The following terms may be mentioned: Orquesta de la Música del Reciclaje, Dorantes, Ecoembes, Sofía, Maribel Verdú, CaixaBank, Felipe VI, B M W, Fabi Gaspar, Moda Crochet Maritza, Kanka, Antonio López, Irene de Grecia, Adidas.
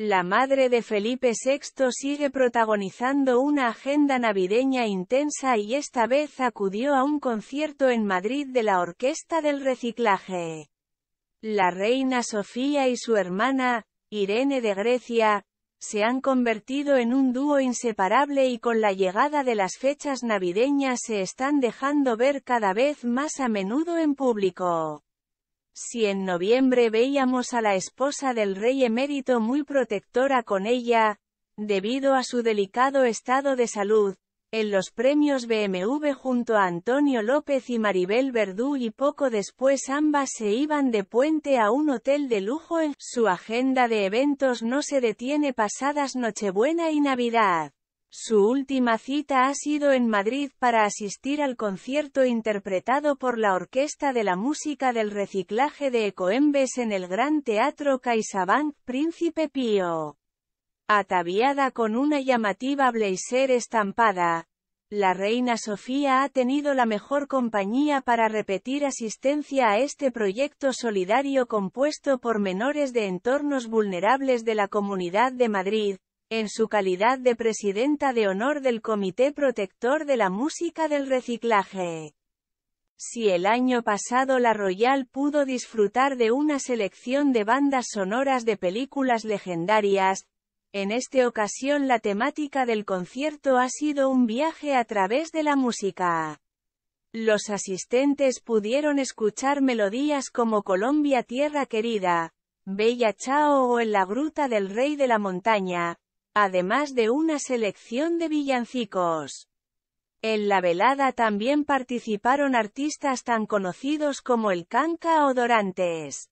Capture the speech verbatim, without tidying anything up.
La madre de Felipe sexto sigue protagonizando una agenda navideña intensa y esta vez acudió a un concierto en Madrid de la Orquesta del Reciclaje. La reina Sofía y su hermana, Irene de Grecia, se han convertido en un dúo inseparable y con la llegada de las fechas navideñas se están dejando ver cada vez más a menudo en público. Si en noviembre veíamos a la esposa del rey emérito muy protectora con ella, debido a su delicado estado de salud, en los premios B M W junto a Antonio López y Maribel Verdú y poco después ambas se iban de puente a un hotel de lujo en su agenda de eventos no se detiene pasadas Nochebuena y Navidad. Su última cita ha sido en Madrid para asistir al concierto interpretado por la Orquesta de la Música del Reciclaje de Ecoembes en el Gran Teatro CaixaBank Príncipe Pío. Ataviada con una llamativa blazer estampada, la reina Sofía ha tenido la mejor compañía para repetir asistencia a este proyecto solidario compuesto por menores de entornos vulnerables de la Comunidad de Madrid, en su calidad de presidenta de honor del Comité Protector de la Música del Reciclaje. Si el año pasado la Royal pudo disfrutar de una selección de bandas sonoras de películas legendarias, en esta ocasión la temática del concierto ha sido un viaje a través de la música. Los asistentes pudieron escuchar melodías como Colombia Tierra Querida, Bella Chao o En la Gruta del Rey de la Montaña, además de una selección de villancicos. En la velada también participaron artistas tan conocidos como el Kanka o Dorantes.